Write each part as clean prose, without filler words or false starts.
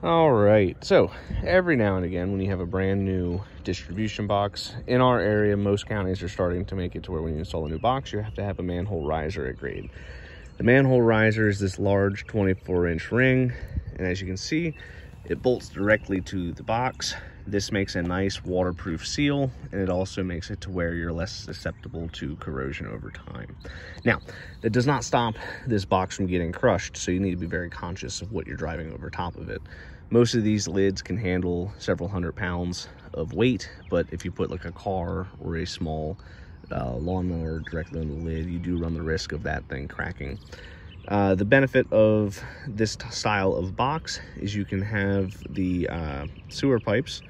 All right, so every now and again when you have a brand new distribution box, in our area, most counties are starting to make it to where when you install a new box, you have to have a manhole riser at grade. The manhole riser is this large 24-inch ring, and as you can see, it bolts directly to the box. This makes a nice waterproof seal, and it also makes it to where you're less susceptible to corrosion over time. Now, that does not stop this box from getting crushed, so you need to be very conscious of what you're driving over top of it. Most of these lids can handle several hundred pounds of weight, but if you put like a car or a small lawnmower directly on the lid, you do run the risk of that thing cracking. The benefit of this style of box is you can have the sewer pipes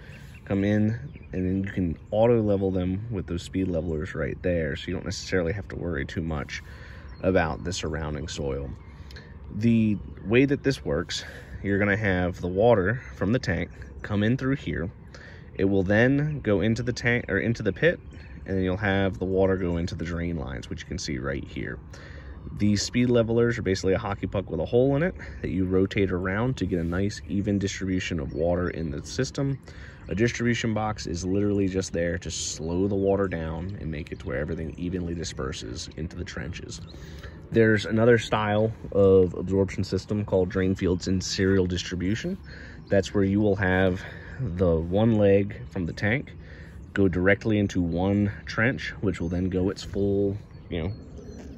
come in, and then you can auto level them with those speed levelers right there, so you don't necessarily have to worry too much about the surrounding soil. The way that this works, you're going to have the water from the tank come in through here. It will then go into the tank or into the pit, and then you'll have the water go into the drain lines, which you can see right here. These speed levelers are basically a hockey puck with a hole in it that you rotate around to get a nice even distribution of water in the system. A distribution box is literally just there to slow the water down and make it to where everything evenly disperses into the trenches. There's another style of absorption system called drain fields in serial distribution. That's where you will have the one leg from the tank go directly into one trench, which will then go its full,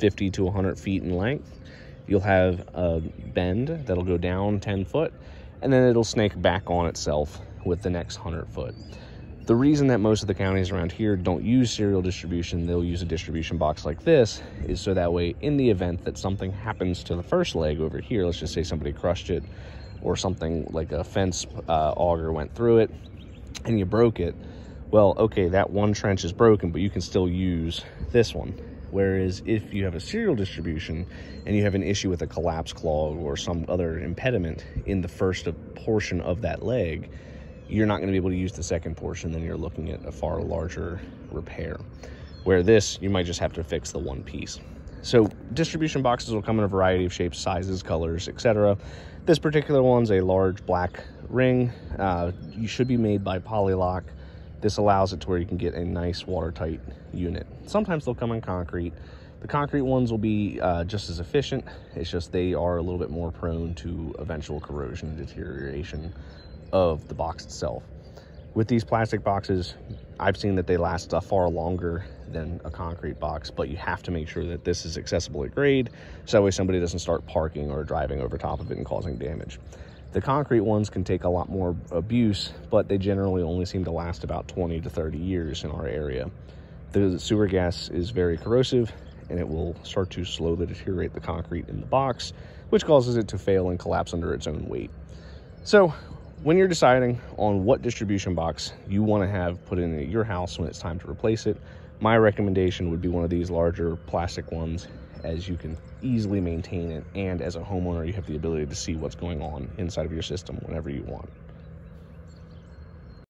50 to 100 feet in length. You'll have a bend that'll go down 10 foot, and then it'll snake back on itself with the next 100 foot. The reason that most of the counties around here don't use serial distribution, they'll use a distribution box like this, is so that way in the event that something happens to the first leg over here, let's just say somebody crushed it or something like a fence auger went through it and you broke it, well, okay, that one trench is broken, but you can still use this one. Whereas if you have a serial distribution and you have an issue with a collapse clog or some other impediment in the first portion of that leg, you're not going to be able to use the second portion. Then you're looking at a far larger repair. Where this, you might just have to fix the one piece. So distribution boxes will come in a variety of shapes, sizes, colors, etc. This particular one's a large black ring. You should be made by Polylock. This allows it to where you can get a nice watertight unit. Sometimes they'll come in concrete. The concrete ones will be just as efficient. It's just they are a little bit more prone to eventual corrosion and deterioration of the box itself. With these plastic boxes, I've seen that they last far longer than a concrete box, but you have to make sure that this is accessible at grade, so that way somebody doesn't start parking or driving over top of it and causing damage. The concrete ones can take a lot more abuse, but they generally only seem to last about 20 to 30 years in our area. The sewer gas is very corrosive, and it will start to slowly deteriorate the concrete in the box, which causes it to fail and collapse under its own weight. So when you're deciding on what distribution box you want to have put in at your house when it's time to replace it, my recommendation would be one of these larger plastic ones, as you can easily maintain it, and as a homeowner, you have the ability to see what's going on inside of your system whenever you want.